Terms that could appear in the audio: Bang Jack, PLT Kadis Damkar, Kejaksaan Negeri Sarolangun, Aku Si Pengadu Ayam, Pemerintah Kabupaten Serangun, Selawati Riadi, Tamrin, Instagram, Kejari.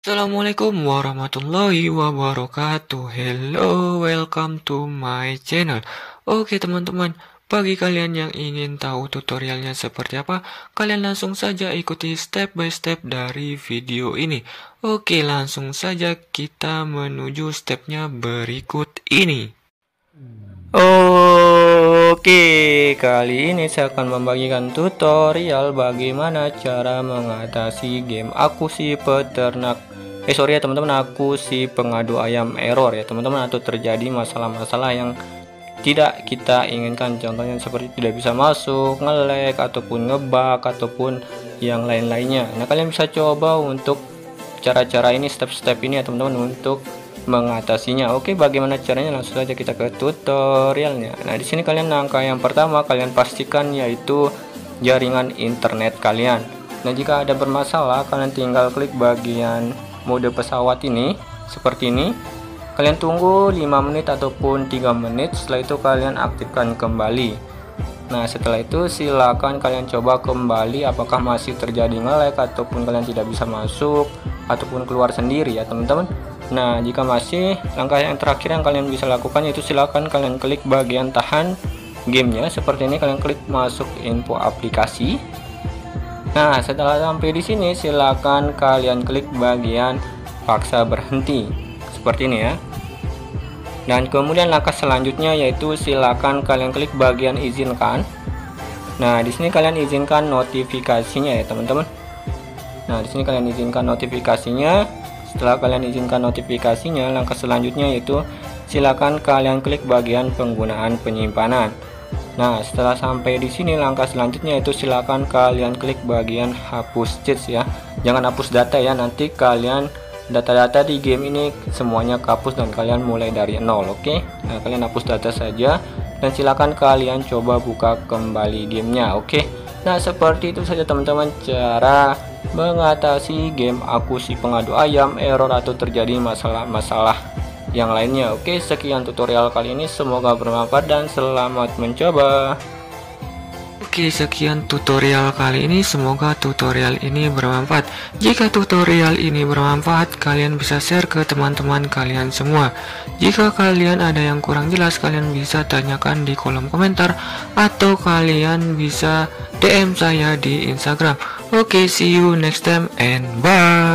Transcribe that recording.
Assalamualaikum warahmatullahi wabarakatuh. Hello, welcome to my channel. Oke teman-teman, bagi kalian yang ingin tahu tutorialnya seperti apa, kalian langsung saja ikuti step by step dari video ini. Oke, langsung saja kita menuju stepnya berikut ini. Oke, kali ini saya akan membagikan tutorial bagaimana cara mengatasi game Aku Si Aku Si Pengadu Ayam error ya teman-teman, atau terjadi masalah-masalah yang tidak kita inginkan. Contohnya seperti tidak bisa masuk, nge-lag, ataupun ngebug, ataupun yang lain-lainnya. Nah, kalian bisa coba untuk cara-cara ini, step-step ini ya teman-teman, untuk mengatasinya. Oke, bagaimana caranya? Langsung saja kita ke tutorialnya. Nah, di sini kalian langkah yang pertama kalian pastikan yaitu jaringan internet kalian. Nah, jika ada bermasalah, kalian tinggal klik bagian mode pesawat ini seperti ini. Kalian tunggu 5 menit ataupun 3 menit, setelah itu kalian aktifkan kembali. Nah, setelah itu silakan kalian coba kembali apakah masih terjadi nge-lag ataupun kalian tidak bisa masuk ataupun keluar sendiri ya teman-teman. Nah, jika masih, langkah yang terakhir yang kalian bisa lakukan yaitu silakan kalian klik bagian tahan gamenya seperti ini, kalian klik masuk info aplikasi. Nah, setelah sampai di sini silakan kalian klik bagian paksa berhenti seperti ini ya. Dan kemudian langkah selanjutnya yaitu silakan kalian klik bagian izinkan. Nah, di sini kalian izinkan notifikasinya ya teman-teman. Nah, di sini kalian izinkan notifikasinya. Setelah kalian izinkan notifikasinya, langkah selanjutnya yaitu silakan kalian klik bagian penggunaan penyimpanan. Nah, setelah sampai di sini langkah selanjutnya yaitu silakan kalian klik bagian hapus cheats ya. Jangan hapus data ya, nanti kalian data-data di game ini semuanya kehapus dan kalian mulai dari nol. Oke? Nah, kalian hapus data saja dan silakan kalian coba buka kembali gamenya. Oke? Nah, seperti itu saja teman-teman cara mengatasi game Aku Si Pengadu Ayam error atau terjadi masalah-masalah yang lainnya. Oke, sekian tutorial kali ini, semoga bermanfaat dan selamat mencoba. Oke, sekian tutorial kali ini, semoga tutorial ini bermanfaat. Jika tutorial ini bermanfaat, kalian bisa share ke teman-teman kalian semua. Jika kalian ada yang kurang jelas, kalian bisa tanyakan di kolom komentar atau kalian bisa DM saya di Instagram. Oke, see you next time and bye.